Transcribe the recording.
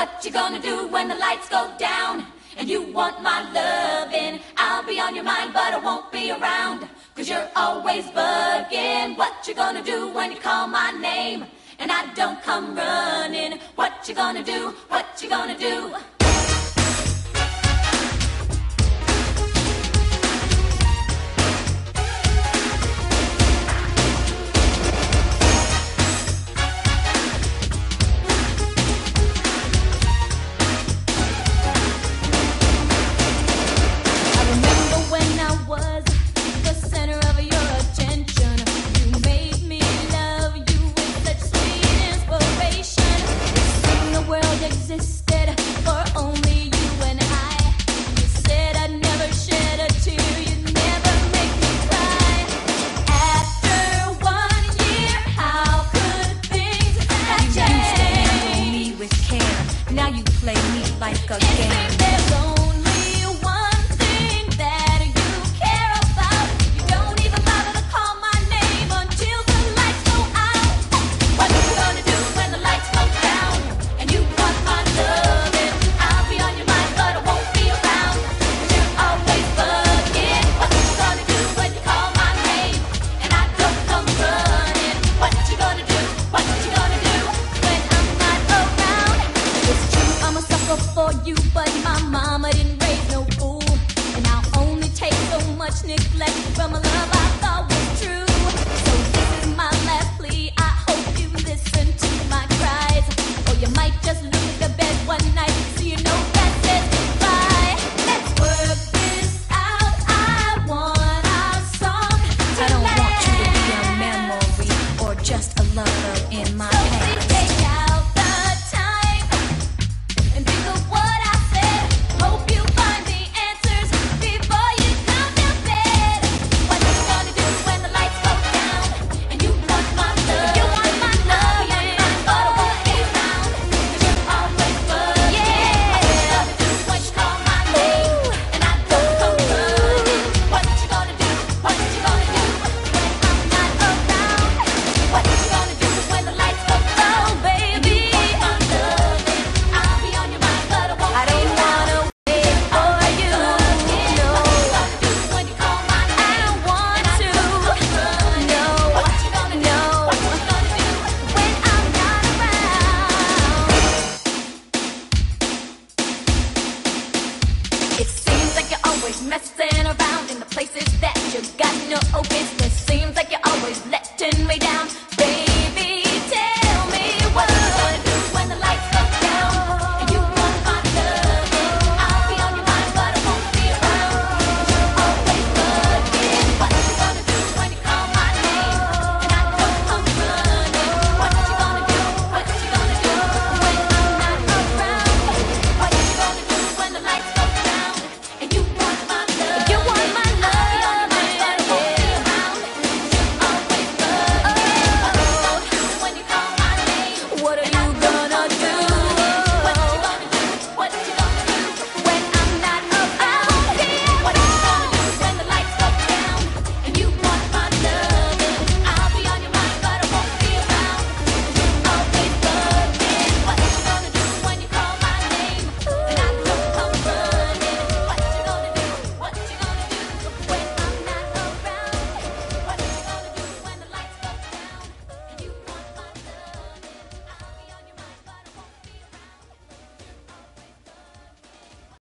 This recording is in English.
What you gonna do when the lights go down and you want my lovin'? I'll be on your mind, but I won't be around, 'cause you're always buggin'. What you gonna do when you call my name and I don't come running? What you gonna do? What you gonna do? Like a